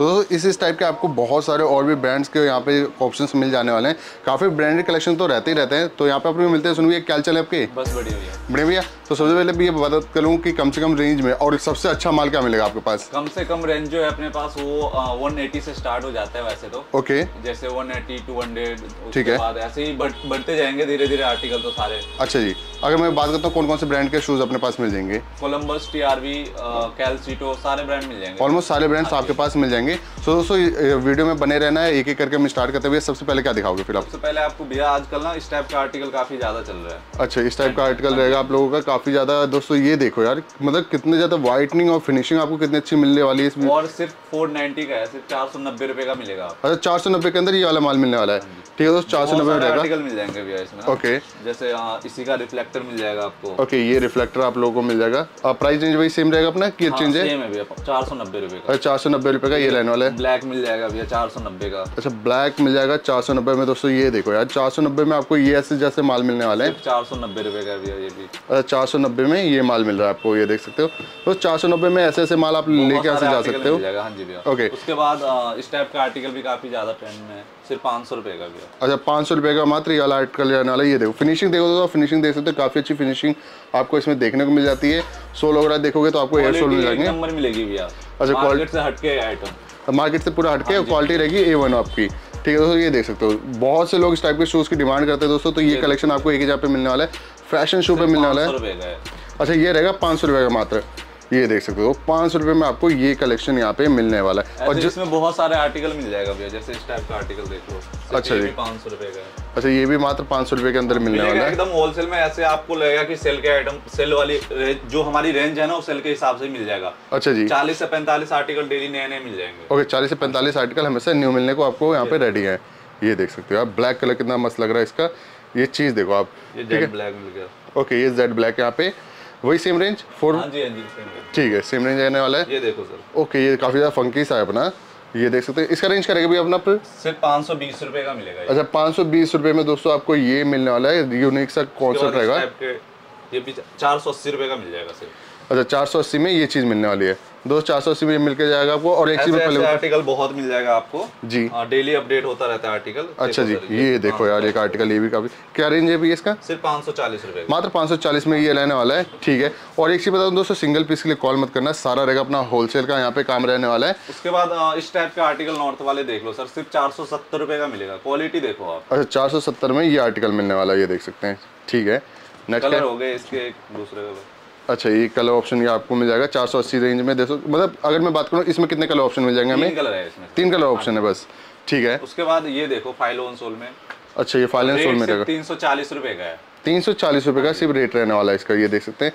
तो दोस्तों इस टाइप के आपको बहुत सारे और भी ब्रांड्स के यहाँ पे ऑप्शंस मिल जाने वाले हैं। काफ़ी ब्रांडेड कलेक्शन तो रहते ही रहते हैं। तो यहाँ पे आपको मिलते हैं। सुन भैया क्या चल है आपके? बस बढ़िया भैया। तो सबसे पहले भी ये बात करूँ कि कम से कम रेंज में और सबसे अच्छा माल क्या मिलेगा आपके पास? कम से कम रेंज जो है अपने पास वो 180 से स्टार्ट हो जाता है वैसे तो। ओके, जैसे 180, 200, ठीक है, ऐसे ही बढ़ते जाएंगे धीरे धीरे आर्टिकल तो सारे। अच्छा जी, अगर मैं बात करता हूँ कौन कौन से ब्रांड के शूज अपने पास मिल जाएंगे? कोलंबस, TRV, कैल्सिटो, सारे ब्रांड मिल जाएंगे। ऑलमोस्ट सारे ब्रांड्स आपके पास मिल जाएंगे। सो दोस्तों वीडियो में बने रहना है, एक एक करके हम स्टार्ट करते हुए। सबसे पहले क्या दिखाओगे फिर आप? सबसे पहले आपको भैया आजकल ना इस टाइप का आर्टिकल काफी ज्यादा चल रहा है। अच्छा, इस टाइप का आर्टिकल रहेगा आप लोगों का काफी ज्यादा। दोस्तों ये देखो यार, मतलब कितने ज्यादा व्हाइटनिंग और फिनिशिंग आपको कितनी अच्छी मिलने वाली है इसमें। और सिर्फ 490 का है, सिर्फ 490 रुपए का मिलेगा। अच्छा, 490 के अंदर ये वाला माल मिलने वाला है। ठीक है दोस्तों, 490 मिल जाएंगे भैया इसमें। ओके, जैसे इसी का रिफ्लेक्टर मिल जाएगा आपको। ओके, ये रिफ्लेक्टर आप लोगों को मिल जाएगा। प्राइस रेंज वही सेम रहेगा अपना कि चेंज है? सेम है भैया, 490 रुपए का। 490 रुपए का ये लेने वाला है। ब्लैक मिल जाएगा भैया 490 का। अच्छा, ब्लैक मिल जाएगा 490 में। दोस्तों ये देखो यार, 490 में आपको ये ऐसे जैसे माल मिलने वाला है। 490 रुपए का भैया ये भी। अच्छा, 490 में ये माल मिल रहा है आपको, ये देख सकते हो। तो 490 में ऐसे ऐसे माल आप लेके ऐसे जा सकते हो। हाँ जी भैया। ओके, उसके बाद इस टाइप का आर्टिकल भी काफी ज्यादा ट्रेंड में है, सिर्फ 500 रुपए का भैया। अच्छा, 500 रुपए का मात्र ये वाला आर्टिकल रहने वाला है। ये देखो फिनिशिंग देखो दोस्तों, फिनिशिंग देख सकते हो, काफी अच्छी फिनिशिंग आपको इसमें देखने को मिल जाती है। सोल वगैरह देखोगे तो आपको एयर सोल मिल जाएंगे, नंबर मिलेगी भैया। अच्छा, मार्केट से हटके आइटम, मार्केट से पूरा हटके क्वालिटी रहेगी A1 आपकी। ठीक है दोस्तों, ये देख सकते हो बहुत से लोग इस टाइप के शूज़ की डिमांड करते हैं दोस्तों। तो ये कलेक्शन आपको एक ही जगह पे मिलने वाला है, फैशन शो पे मिलने वाला है। अच्छा, ये रहेगा 500 रुपये का मात्र, ये देख सकते हो। 500 रुपये में आपको ये कलेक्शन यहाँ पे मिलने वाला है। और जिसमें बहुत सारे आर्टिकल मिल जाएगा भैया, जैसे इस टाइप का आर्टिकल देख लो। अच्छा जी, 500 रुपये का। अच्छा, ये भी मात्र 500 रुपये के अंदर मिलने वाला है, एकदम होलसेल में। ऐसे आपको लगेगा कि सेल के आइटम, सेल वाली जो हमारी रेंज है ना, वो सेल के हिसाब से मिल जाएगा। अच्छा जी, 40 से 45 आर्टिकल डेली नए नए मिल जाएंगे। ओके, 40 से 45 आर्टिकल हमेशा न्यू मिलने को आपको यहाँ पे रेडी है। ये देख सकते हो आप, ब्लैक कलर कितना मस्त लग रहा है इसका। ये चीज देखो आप, जेड ब्लैक मिल गया। ओके, ये जेड ब्लैक यहाँ पे वही सेम रेंज 4। हाँ जी, हाँ जी, ठीक है, सेम रेंज रहने वाला है। ये देखो सर। ओके, ये काफी ज्यादा फंकी सा है अपना, ये देख सकते हैं। इसका रेंज करेगा भी अपना सिर्फ 520 रुपए का मिलेगा। अच्छा, 520 रुपए में दोस्तों आपको ये मिलने वाला है। यूनिक सा कॉन्सेप्ट रहेगा। ये भी 480 रुपए का मिल जाएगा सिर्फ। अच्छा, 480 में ये चीज़ मिलने वाली है दोस्त। 480 में मिल के जाएगा आपको। और एक चीज आर्टिकल बहुत मिल जाएगा आपको जी, डेली अपडेट होता रहता है आर्टिकल। अच्छा जी, ये देखो यार, एक आर्टिकल ये भी काफी। क्या रेंज है भी इसका? सिर्फ 540 रुपए, मात्र 540 में ये रहने वाला है। ठीक है, और एक चीज बता दूं दोस्तों, सिंगल पीस के लिए कॉल मत करना, सारा रहेगा अपना होलसेल का यहाँ पे काम रहने वाला है। उसके बाद इस टाइप का आर्टिकल नॉर्थ वाले देख लो सर, सिर्फ 470 रुपए का मिलेगा। क्वालिटी देखो आप। अच्छा, 470 में ये आर्टिकल मिलने वाला है, ये देख सकते हैं। ठीक है, कलर हो गए इसके दूसरे। अच्छा, ये कलर ऑप्शन ये आपको मिल जाएगा 480 रेंज में। देखो मतलब अगर मैं बात करूँ, इसमें कितने कलर ऑप्शन मिल जाएंगे हमें? 3 कलर ऑप्शन है बस। ठीक है, उसके बाद ये देखो फाइलोन सोल में। अच्छा, ये फाइलोन सोल में रहेगा 340 रुपए का है। 340 रुपए का सिर्फ रेट रहने वाला है इसका, ये देख सकते हैं।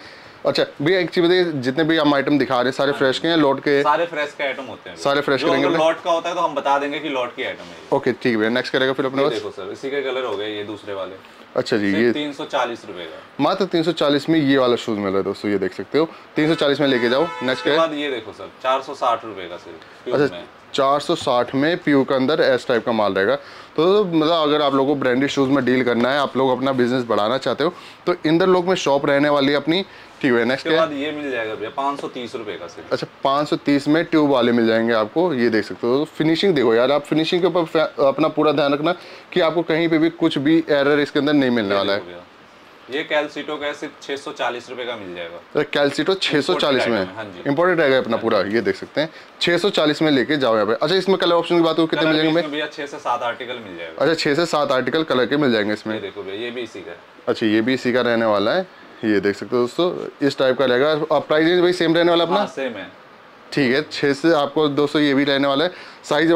अच्छा भैया, एक चीज बताइए, जितने भी हम आइटम दिखा रहे हैं सारे फ्रेश के हैं? लॉट के सारे फ्रेश के आइटम होते हैं। सारे फ्रेश के लॉट का होता है, तो हम बता देंगे कि लॉट की आइटम है। ओके, ठीक है भैया। नेक्स्ट करेगा फिर अपने पास? देखो सर, इसी के कलर हो गए ये दूसरे वाले। अच्छा जी, ये 340 रुपए का मात्र। 340 में ये वाला शूज मिल रहा है दोस्तों, ये देख सकते हो। 340 में लेके जाओ। नेक्स्ट के बाद ये देखो सर, 460 रुपए का सिर्फ। अच्छा, 460 में पीयू के अंदर एस टाइप का माल रहेगा। तो मतलब अगर आप लोगों को ब्रांडेड शूज़ में डील करना है, आप लोग अपना बिजनेस बढ़ाना चाहते हो, तो इंदरलोक में शॉप रहने वाली है अपनी। ठीक है, नेक्स्ट के बाद ये मिल जाएगा भैया 530 रुपए का सिर्फ। अच्छा, 530 में ट्यूब वाले मिल जाएंगे आपको, ये देख सकते हो। फिनिशिंग देखो यार आप, फिनिशिंग के ऊपर अपना पूरा ध्यान रखना कि आपको कहीं पर भी कुछ भी एरर इसके अंदर नहीं मिलने वाला है। ये कैल्सिटो का सिर्फ 640 रुपए का मिल जाएगा। तो कैल्सिटो 640 में इम्पोर्टेड रहेगा अपना पूरा, ये देख सकते हैं। 640 में लेके जाओ यहाँ पे। अच्छा, इसमें कलर ऑप्शन की बात हो, कितने मिलेंगे भैया? 6 से 7 आर्टिकल मिल जाएगा। अच्छा, 6 से 7 आर्टिकल कलर के मिल जाएंगे इसमें। देखो भैया, ये भी इसी का। अच्छा, ये भी इसी का रहने वाला है, ये देख सकते हो दोस्तों। इस टाइप का रहेगा। और प्राइस रेंज भाई सेम रहने वाला अपना? सेम है। ठीक है, 6 से आपको दोस्तों ये भी रहने वाला है। साइज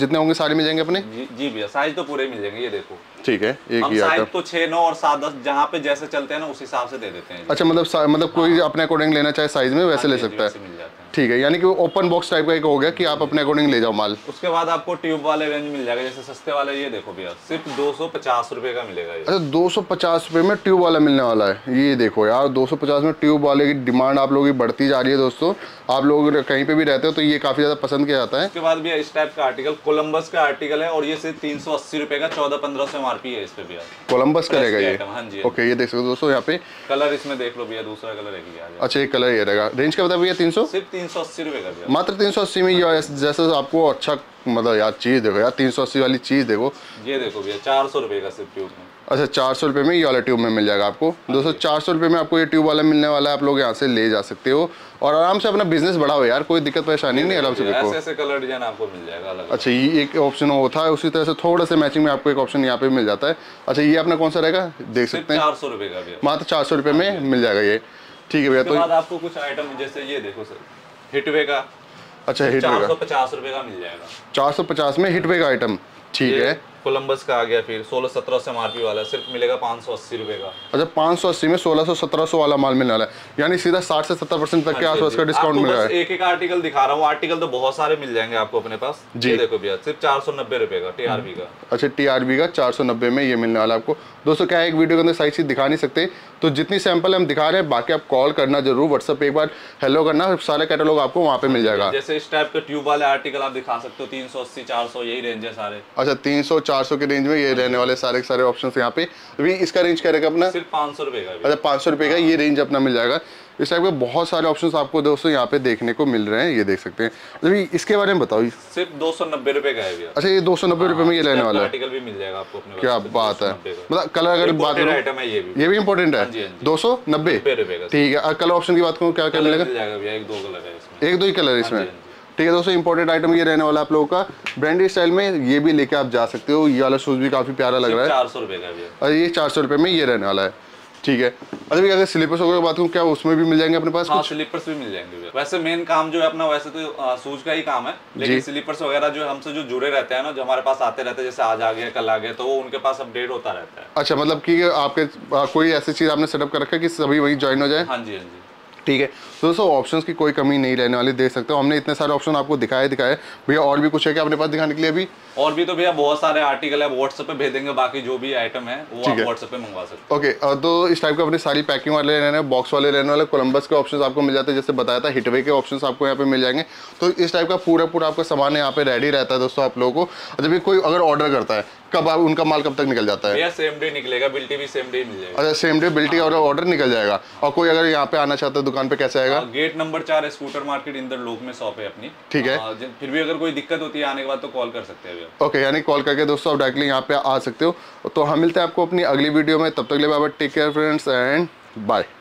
जितने होंगे सारे मिल जाएंगे अपने? जी भैया, साइज तो पूरे मिल जाएंगे। ये देखो, ठीक है, एक ही साइज तो 6, 9 और 7, 10 जहाँ पे जैसे चलते हैं ना, उस हिसाब से दे देते हैं। अच्छा, मतलब कोई अपने अकॉर्डिंग लेना चाहे साइज में वैसे ले सकता है। ठीक है, यानी कि ओपन बॉक्स टाइप का एक हो गया कि आप अपने अकॉर्डिंग ले जाओ माल। उसके बाद आपको ट्यूब वाले रेंज मिल जाएगा, जैसे सस्ते वाले। ये देखो भैया, सिर्फ 250 रुपए का मिलेगा। अच्छा, 250 रुपए में ट्यूब वाला मिलने वाला है। ये देखो यार, 250 में ट्यूब वाले की डिमांड आप लोगों की बढ़ती जा रही है दोस्तों। आप लोग कहीं पे भी रहते हो तो ये काफी ज्यादा पसंद किया जाता है। उसके बाद भैया इस टाइप का आर्टिकल कोलम्बस का आर्टिकल है, और ये सिर्फ 380 रुपए का। 1400-1500 MRP है इस पे भैया, कोलम्बस का रहेगा ये। हाँ जी, ओके, ये देख सकते हो दोस्तों। यहाँ पे कलर इसमें देख लो भैया, दूसरा कलर है। अच्छा, ये कलर ये रहेगा। रेंज का बता भैया 300। 380 रुपये का मात्र 380 में। जैसे आपको अच्छा मतलब यार चीज़ देखो यार 380 वाली चीज़ देखो, ये देखो भैया 400 रुपये का सिर्फ ट्यूब में। अच्छा 400 रुपये में ये वाला ट्यूब में मिल जाएगा आपको। दोस्तों 400 रुपये में आपको ये ट्यूब वाला मिलने वाला है, आप लोग यहाँ से ले जा सकते हो और आराम से अपना बिजनेस बढ़ाओ यार, कोई दिक्कत परेशानी नहीं। आराम से देखो ऐसे कलर डिजाइन आपको मिल जाएगा अलग। अच्छा ये एक ऑप्शन होता है, उसी तरह से थोड़ा सा मैचिंग में आपको एक ऑप्शन यहाँ पे मिल जाता है। अच्छा ये अपना कौन सा रहेगा देख सकते हैं 400 रुपये का, मात्र 400 रुपये में मिल जाएगा ये। ठीक है भैया, तो आपको कुछ आइटम जैसे ये देखो सर हिटवे का। अच्छा हिटवे का 450 रुपये का मिल जाएगा, 450 में हिटवे का आइटम। ठीक है, कोलंबस का आ गया फिर 1600-1700 एमआरपी वाला, सिर्फ मिलेगा 580 रुपये का। अच्छा 580 में 1600-1700 वाला माल मिलने वाला है, यानी सीधा 60 से 70% तक के आसपास का डिस्काउंट मिल रहा है। एक एक आर्टिकल दिखा रहा हूँ, आर्टिकल तो बहुत सारे मिल जाएंगे आपको अपने पास। जी देखो भैया सिर्फ 490 रुपये का टीआरबी का। अच्छा टीआरबी का 490 में ये मिलने वाला आपको। दोस्तों क्या है एक वीडियो के अंदर सारी चीज़ दिखा नहीं सकते, तो जितनी सैंपल हम दिखा रहे हैं बाकी आप कॉल करना जरूर, व्हाट्सअप एक बार हेलो करना, सारे कैटलॉग आपको वहाँ पे मिल जाएगा। जैसे इस टाइप के ट्यूब वाले आर्टिकल आप दिखा सकते हो 380-400 यही रेंज है सारे। अच्छा 300-400 के रेंज में ये रहने वाले सारे सारे ऑप्शंस यहाँ पे। अभी इसका रेंज क्या रहेगा अपना सिर्फ 500 रुपये का। अच्छा 500 रुपये का ये रेंज अपना मिल जाएगा। इस टाइप के बहुत सारे ऑप्शंस आपको दोस्तों यहाँ पे देखने को मिल रहे हैं, ये देख सकते हैं। अभी इसके बारे में बताओ, सिर्फ 290 रुपये का है भैया। अच्छा ये 290 रुपये में ये रहने वाला आर्टिकल भी मिल जाएगा आपको अपने। क्या बात है, मतलब कलर अगर बात करूँ ये भी इम्पोर्टेंट है 290 रुपये का। ठीक है, कलर ऑप्शन की बात करूँ क्या क्या मिलेगा, एक दो ही कलर इसमें। ठीक है दोस्तों, इंपॉर्टेंट आइटम ये रहने वाला आप लोगों का। ब्रांडेड स्टाइल में ये भी लेके आप जा सकते हो, ये वाला शूज भी काफी प्यारा लग रहा है 400 रुपये का भी। और ये 400 रुपये में ये रहने वाला है। ठीक है, अभी अगर स्लीपर्स वगैरह बात करूँ क्या उसमें भी मिल जाएंगे अपने पास? हाँ, स्लीपर्स भी मिल जाएंगे। वैसे मेन काम जो है अपना वैसे तो शूज का ही काम है, लेकिन स्लीपर्स वगैरह जो हमसे जो जुड़े रहते हैं ना, जो हमारे पास आते रहते हैं जैसे आज आ गया कल आ गया, तो वो उनके पास अपडेट होता रहता है। अच्छा मतलब की आपके कोई ऐसी चीज आपने सेटअप कर रखा है कि सभी वही ज्वाइन हो जाए? हाँ जी हाँ जी। ठीक है दोस्तों, ऑप्शंस की कोई कमी नहीं रहने वाली, देख सकते हो हमने इतने सारे ऑप्शन आपको दिखाए। भैया और भी कुछ है क्या अपने पास दिखाने के लिए अभी? और भी तो भैया बहुत सारे आर्टिकल है, व्हाट्सएप पे भेजेंगे, बाकी जो भी आइटम है वो आप व्हाट्सएप पे मंगवा सकते हो। ओके तो इस टाइप के अपनी सारी पैकिंग वाले रहने वाले, बॉक्स वाले रहने वाले, कोलंबस के ऑप्शन आपको मिल जाते हैं, जैसे बताया था हिटवे के ऑप्शन आपको यहाँ पे मिल जाएंगे। तो इस टाइप का पूरा पूरा आपका सामान यहाँ पे रेडी रहता है दोस्तों आप लोगों को। जब कोई अगर ऑर्डर करता है कब आप उनका माल कब तक निकल जाता है? सेम डे निकलेगा, बिल्टी भी सेम डे मिल जाएगा। अच्छा सेम डे बिल्टी और ऑर्डर निकल जाएगा। और कोई अगर यहाँ पे आना चाहता है दुकान पे कैसे आएगा? Gate number 4 scooter market Inderlok में शॉप है अपनी। ठीक है, फिर भी अगर कोई दिक्कत होती है आने के बाद तो कॉल कर सकते हैं। ओके यानी कॉल करके दोस्तों आप डायरेक्टली यहाँ पे आ सकते हो। तो हम मिलते हैं आपको अपनी अगली वीडियो में, तब तक ले bye, take care friends and bye.